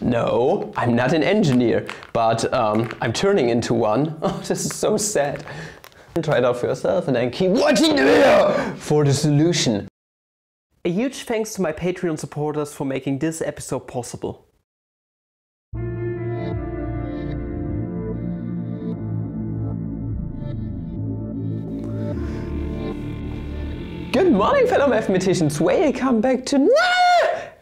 No, I'm not an engineer, but I'm turning into one. Oh, this is so sad. Try it out for yourself and then keep watching the video for the solution. A huge thanks to my Patreon supporters for making this episode possible. Good morning, fellow mathematicians. Welcome back to another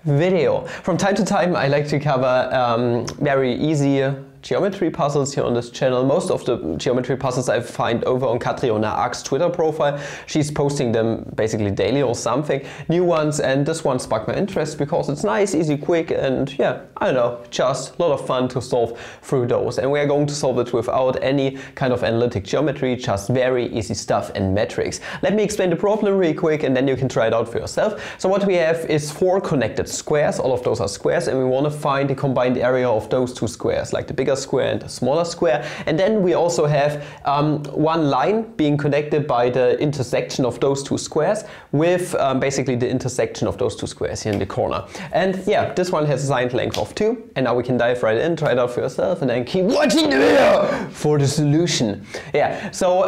video. From time to time, I like to cover very easy geometry puzzles here on this channel. Most of the geometry puzzles I find over on Catriona Agg's Twitter profile. She's posting them basically daily or something, new ones, and this one sparked my interest because it's nice, easy, quick, and yeah, I don't know, just a lot of fun to solve through those. And we're going to solve it without any kind of analytic geometry, just very easy stuff and metrics. Let me explain the problem real quick and then you can try it out for yourself. So what we have is four connected squares, all of those are squares, and we want to find the combined area of those two squares, like the bigger square and a smaller square. And then we also have one line being connected by the intersection of those two squares with basically the intersection of those two squares here in the corner. And yeah, this one has a side length of 2. And now we can dive right in, try it out for yourself, and then keep watching the video for the solution. Yeah, so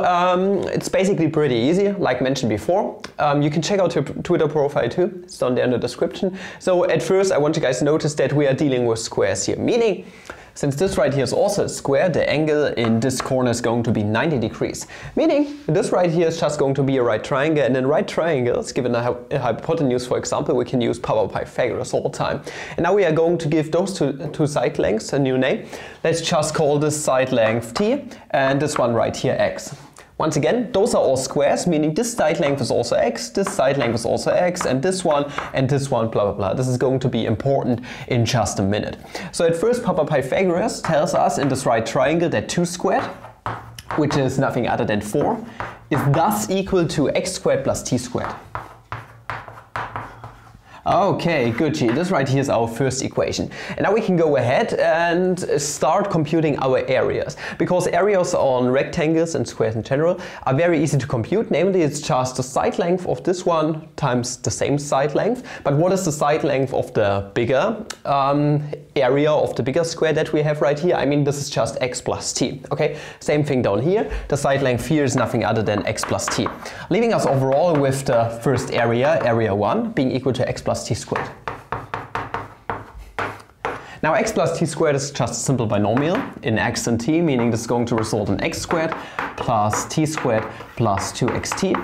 it's basically pretty easy, like mentioned before. You can check out her Twitter profile too. It's down there in the description. So at first, I want you guys to notice that we are dealing with squares here, meaning since this right here is also a square, the angle in this corner is going to be 90 degrees. Meaning, this right here is just going to be a right triangle, and in right triangles, given a hypotenuse, for example, we can use power Pythagoras all the time. And now we are going to give those two side lengths a new name. Let's just call this side length t, and this one right here x. Once again, those are all squares, meaning this side length is also x, this side length is also x, and this one, blah, blah, blah. This is going to be important in just a minute. So at first, Papa Pythagoras tells us in this right triangle that 2 squared, which is nothing other than 4, is thus equal to x squared plus t squared. Okay, Gucci, this right here is our first equation. And now we can go ahead and start computing our areas. Because areas on rectangles and squares in general are very easy to compute. Namely, it's just the side length of this one times the same side length. But what is the side length of the bigger area of the bigger square that we have right here? I mean, this is just x plus t. Okay, same thing down here. The side length here is nothing other than x plus t. Leaving us overall with the first area, area 1, being equal to x plus t squared. Now x plus t squared is just a simple binomial in x and t, meaning this is going to result in x squared plus t squared plus 2xt.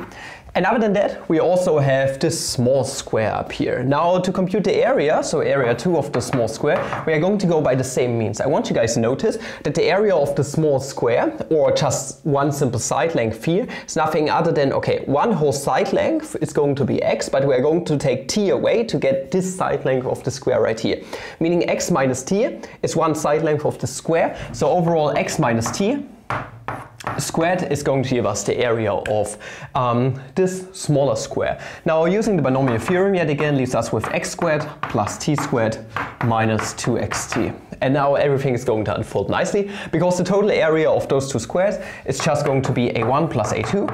And other than that, we also have this small square up here. Now to compute the area, so area 2 of the small square, we are going to go by the same means. I want you guys to notice that the area of the small square, or just one simple side length here, is nothing other than, okay, one whole side length is going to be x, but we are going to take t away to get this side length of the square right here. Meaning x minus t is one side length of the square, so overall x minus t squared is going to give us the area of this smaller square. Now using the binomial theorem yet again leaves us with x squared plus t squared minus 2xt. And now everything is going to unfold nicely because the total area of those two squares is just going to be a1 plus a2.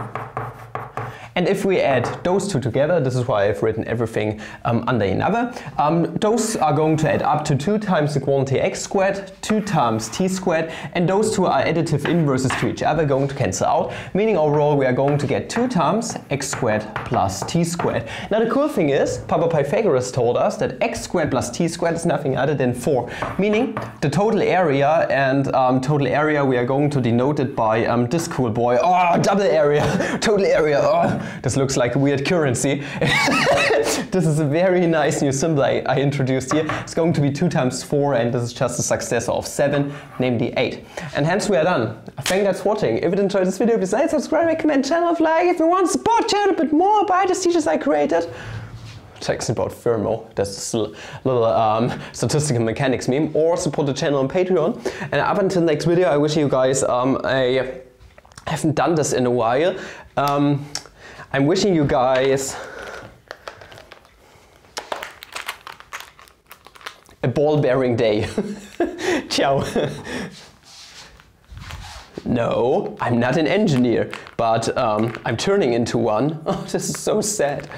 And if we add those two together, this is why I've written everything under another, those are going to add up to 2 times the quantity x squared, 2 times t squared, and those two are additive inverses to each other, going to cancel out, meaning overall we are going to get 2 times x squared plus t squared. Now the cool thing is, Papa Pythagoras told us that x squared plus t squared is nothing other than 4, meaning the total area, and total area we are going to denote it by this cool boy, oh, double area, total area, oh. This looks like a weird currency. This is a very nice new symbol I introduced here. It's going to be 2 times 4, and this is just a successor of 7, namely 8. And hence we are done. Thank you guys for watching. If you enjoyed this video, please like, subscribe, recommend, channel of like. If you want to support channel a bit more, buy the t-shirts I created. Text about thermo, that's this little statistical mechanics meme. Or support the channel on Patreon. And up until next video, I wish you guys, I haven't done this in a while. I'm wishing you guys a ball-bearing day. Ciao. No, I'm not an engineer, but I'm turning into one. Oh, this is so sad.